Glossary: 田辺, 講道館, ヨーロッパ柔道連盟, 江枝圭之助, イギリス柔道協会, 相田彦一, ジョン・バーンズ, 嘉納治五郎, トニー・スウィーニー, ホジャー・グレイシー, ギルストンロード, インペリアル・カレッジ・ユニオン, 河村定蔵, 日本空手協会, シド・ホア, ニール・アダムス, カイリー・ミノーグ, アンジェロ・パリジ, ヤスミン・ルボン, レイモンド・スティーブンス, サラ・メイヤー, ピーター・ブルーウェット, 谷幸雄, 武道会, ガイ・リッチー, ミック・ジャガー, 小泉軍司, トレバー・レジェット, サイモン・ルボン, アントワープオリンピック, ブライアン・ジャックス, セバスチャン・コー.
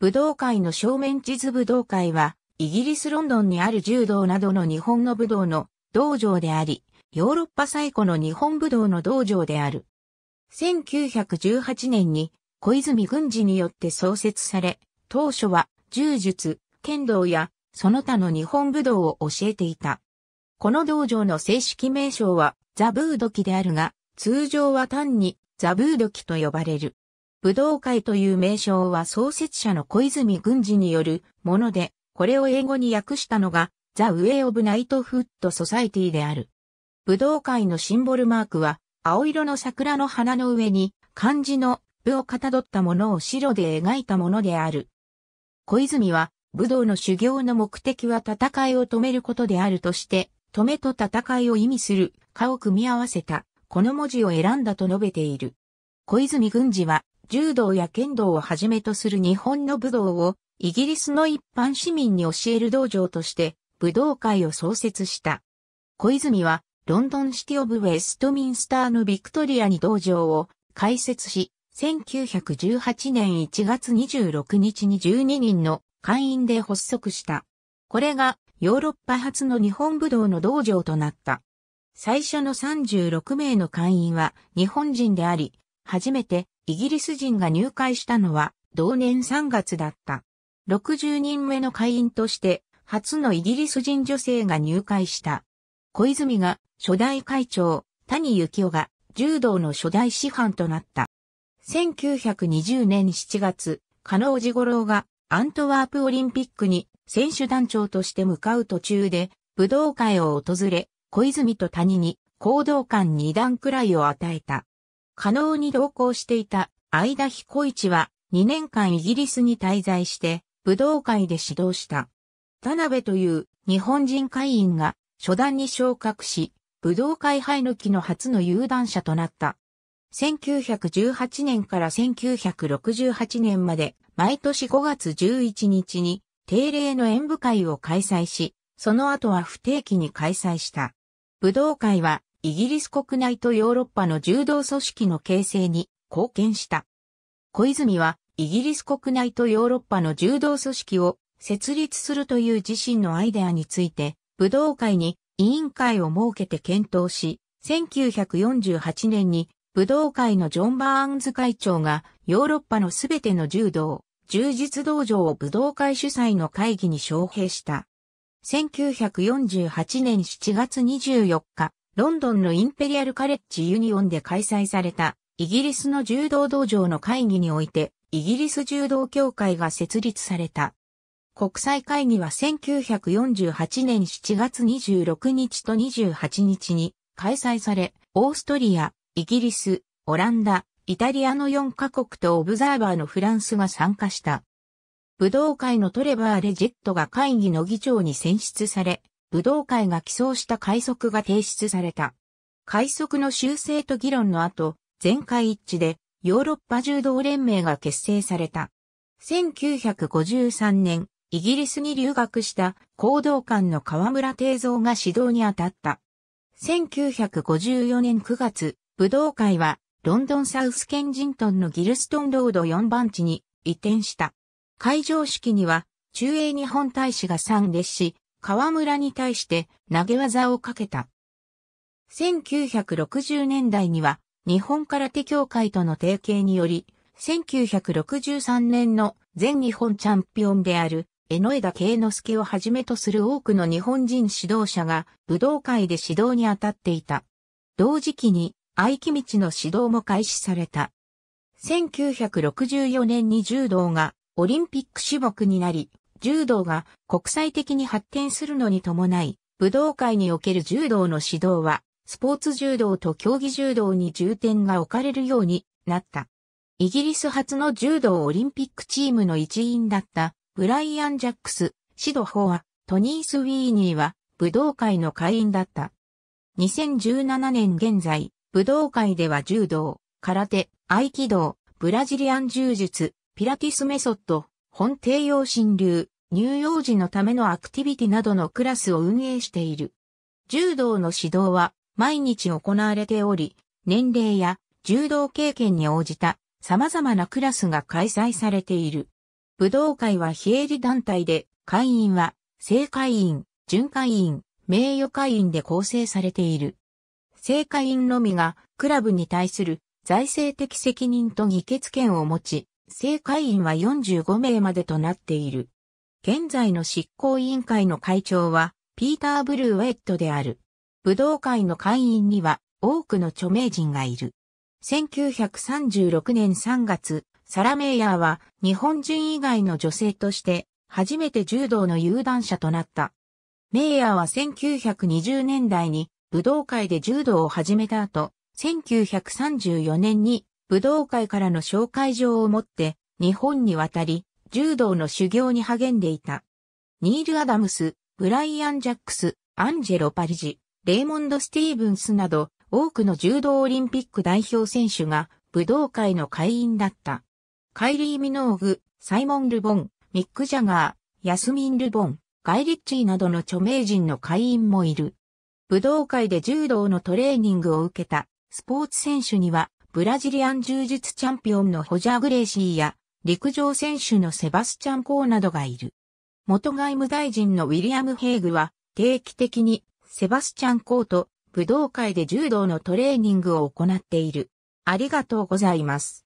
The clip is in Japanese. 武道会の正面地図。武道会は、イギリス・ロンドンにある柔道などの日本の武道の道場であり、ヨーロッパ最古の日本武道の道場である。1918年に小泉軍司によって創設され、当初は柔術、剣道やその他の日本武道を教えていた。この道場の正式名称はザ・ブードキであるが、通常は単にザ・ブードキと呼ばれる。武道会という名称は創設者の小泉軍司によるもので、これを英語に訳したのが、The Way of Knighthood Society である。武道会のシンボルマークは、青色の桜の花の上に、漢字の武をかたどったものを白で描いたものである。小泉は、武道の修行の目的は戦いを止めることであるとして、止めと戦いを意味する、かを組み合わせた、この文字を選んだと述べている。小泉軍司は、柔道や剣道をはじめとする日本の武道を、イギリスの一般市民に教える道場として武道会を創設した。小泉はロンドンシティオブウェストミンスターのビクトリアに道場を開設し、1918年1月26日に12人の会員で発足した。これがヨーロッパ初の日本武道の道場となった。最初の36名の会員は日本人であり、初めてイギリス人が入会したのは同年3月だった。60人目の会員として、初のイギリス人女性が入会した。小泉が初代会長、谷幸雄が柔道の初代師範となった。1920年7月、加納治五郎がアントワープオリンピックに選手団長として向かう途中で、武道会を訪れ、小泉と谷に講道館2段くらいを与えた。加納に同行していた相田彦一は2年間イギリスに滞在して、武道会で指導した。田辺という日本人会員が初段に昇格し、武道会ハイノキの初の有段者となった。1918年から1968年まで毎年5月11日に定例の演武会を開催し、その後は不定期に開催した。武道会はイギリス国内とヨーロッパの柔道組織の形成に貢献した。小泉はイギリス国内とヨーロッパの柔道組織を設立するという自身のアイデアについて、武道会に委員会を設けて検討し、1948年に武道会のジョン・バーンズ会長がヨーロッパのすべての柔道、柔術道場を武道会主催の会議に招聘した。1948年7月24日、ロンドンのインペリアルカレッジユニオンで開催されたイギリスの柔道道場の会議において、イギリス柔道協会が設立された。国際会議は1948年7月26日と28日に開催され、オーストリア、イギリス、オランダ、イタリアの4カ国とオブザーバーのフランスが参加した。武道会のトレバー・レジェットが会議の議長に選出され、武道会が起草した改則が提出された。改則の修正と議論の後、全会一致でヨーロッパ柔道連盟が結成された。1953年、イギリスに留学した講道館の河村定蔵が指導に当たった。1954年9月、武道会はロンドンサウスケンジントンのギルストンロード4番地に移転した。会場式には駐英日本大使が参列し、河村に対して投げ技をかけた。1960年代には日本空手協会との提携により、1963年の前日本チャンピオンである江枝圭之助をはじめとする多くの日本人指導者が武道会で指導に当たっていた。同時期に相木道の指導も開始された。1964年に柔道がオリンピック種目になり、柔道が国際的に発展するのに伴い、武道会における柔道の指導はスポーツ柔道と競技柔道に重点が置かれるようになった。イギリス初の柔道オリンピックチームの一員だったブライアン・ジャックス、シド・ホア、トニー・スウィーニーは武道会の会員だった。2017年現在、武道会では柔道、空手、合気道、ブラジリアン柔術、ピラティスメソッド、本低養身流、乳幼児のためのアクティビティなどのクラスを運営している。柔道の指導は毎日行われており、年齢や柔道経験に応じた様々なクラスが開催されている。武道会は非営利団体で、会員は、正会員、準会員、名誉会員で構成されている。正会員のみが、クラブに対する財政的責任と議決権を持ち、正会員は45名までとなっている。現在の執行委員会の会長は、ピーター・ブルーウェットである。武道会の会員には、多くの著名人がいる。1936年3月、サラ・メイヤーは日本人以外の女性として初めて柔道の有段者となった。メイヤーは1920年代に武道会で柔道を始めた後、1934年に武道会からの紹介状を持って日本に渡り、柔道の修行に励んでいた。ニール・アダムス、ブライアン・ジャックス、アンジェロ・パリジ、レイモンド・スティーブンスなど、多くの柔道オリンピック代表選手が武道会の会員だった。カイリー・ミノーグ、サイモン・ルボン、ミック・ジャガー、ヤスミン・ルボン、ガイ・リッチーなどの著名人の会員もいる。武道会で柔道のトレーニングを受けたスポーツ選手にはブラジリアン柔術チャンピオンのホジャー・グレイシーや陸上選手のセバスチャン・コーなどがいる。元外務大臣のウィリアム・ヘイグは定期的にセバスチャン・コーと武道会で柔道のトレーニングを行っている。ありがとうございます。